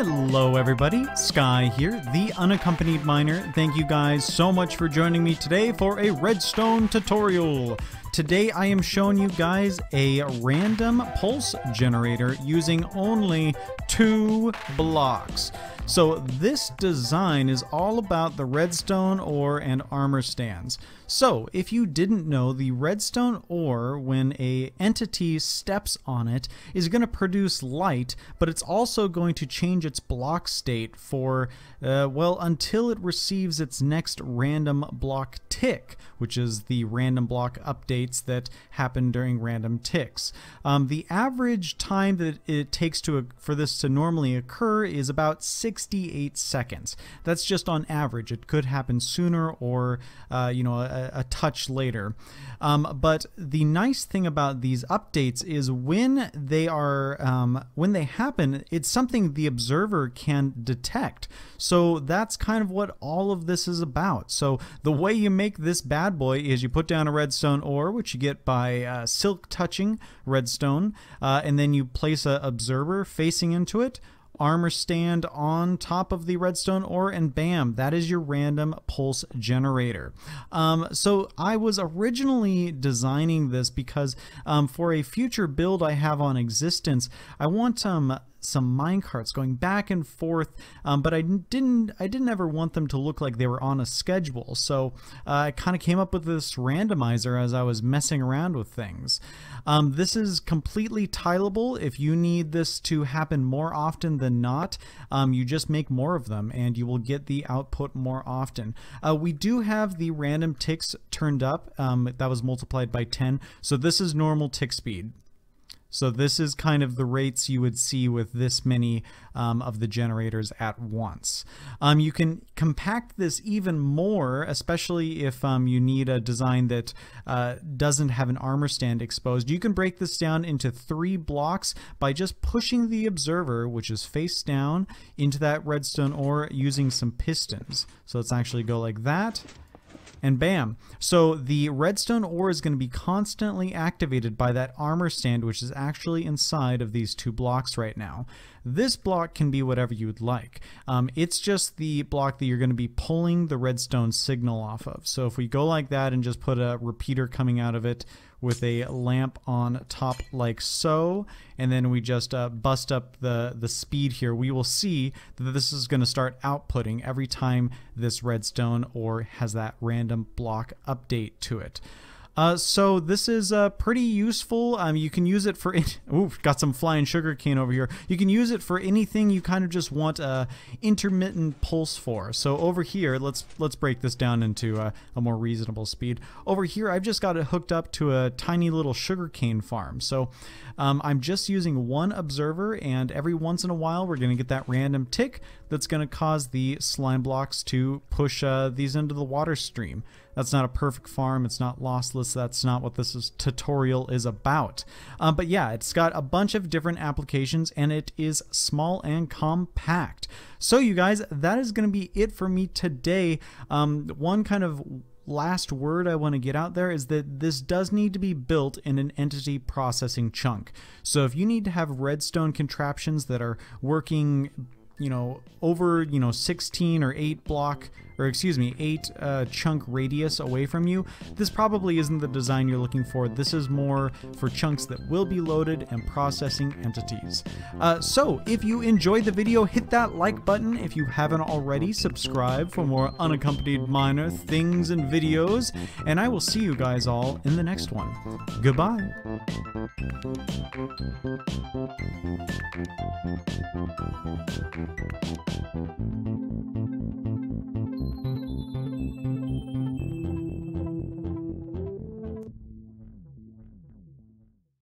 Hello everybody, Sky here, the Unaccompanied Miner. Thank you guys so much for joining me today for a redstone tutorial. Today I am showing you guys a random pulse generator using only 2 blocks. So this design is all about the redstone ore and armor stands. So if you didn't know, the redstone ore, when a entity steps on it, is going to produce light, but it's also going to change its block state for, well, until it receives its next random block tick, which is the random block updates that happen during random ticks. The average time that it takes for this to normally occur is about 68 seconds. That's just on average. It could happen sooner or you know, a touch later. But the nice thing about these updates is when they are when they happen, it's something the observer can detect. So that's kind of what all of this is about. So the way you make this bad boy is you put down a redstone ore, which you get by silk touching redstone, and then you place an observer facing into it, armor stand on top of the redstone ore, and bam, that is your random pulse generator. So I was originally designing this because for a future build I have on Existence, I want some minecarts going back and forth, but I didn't ever want them to look like they were on a schedule. So I kind of came up with this randomizer as I was messing around with things. This is completely tileable. If you need this to happen more often than not, you just make more of them and you will get the output more often. We do have the random ticks turned up. That was multiplied by 10. So this is normal tick speed. So this is kind of the rates you would see with this many of the generators at once. You can compact this even more, especially if you need a design that doesn't have an armor stand exposed. You can break this down into 3 blocks by just pushing the observer, which is face down, into that redstone ore using some pistons. So let's actually go like that. And bam. So the redstone ore is going to be constantly activated by that armor stand, which is actually inside of these 2 blocks right now. This block can be whatever you would like. It's just the block that you're going to be pulling the redstone signal off of. So if we go like that and just put a repeater coming out of it with a lamp on top like so, and then we just bust up the speed here, we will see that this is going to start outputting every time this redstone ore has that random block update to it. So this is pretty useful. You can use it for got some flying sugar cane over here. You can use it for anything you kind of just want a intermittent pulse for. So over here, let's break this down into a more reasonable speed. Over here, I've just got it hooked up to a tiny little sugar cane farm. So I'm just using 1 observer, and every once in a while, we're going to get that random tick that's going to cause the slime blocks to push these into the water stream. That's not a perfect farm. It's not lossless. That's not what this tutorial is about. But yeah, it's got a bunch of different applications and it is small and compact. So you guys, that is going to be it for me today. One kind of last word I want to get out there is that this does need to be built in an entity processing chunk. So if you need to have redstone contraptions that are working, you know, over, you know, 16 or 8 block, or excuse me, 8 chunk radius away from you, this probably isn't the design you're looking for. This is more for chunks that will be loaded and processing entities. So if you enjoyed the video, hit that like button. If you haven't already, subscribe for more unaccompanied miner things and videos, and I will see you guys all in the next one. Goodbye.